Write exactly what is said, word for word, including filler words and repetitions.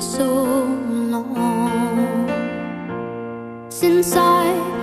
so long since I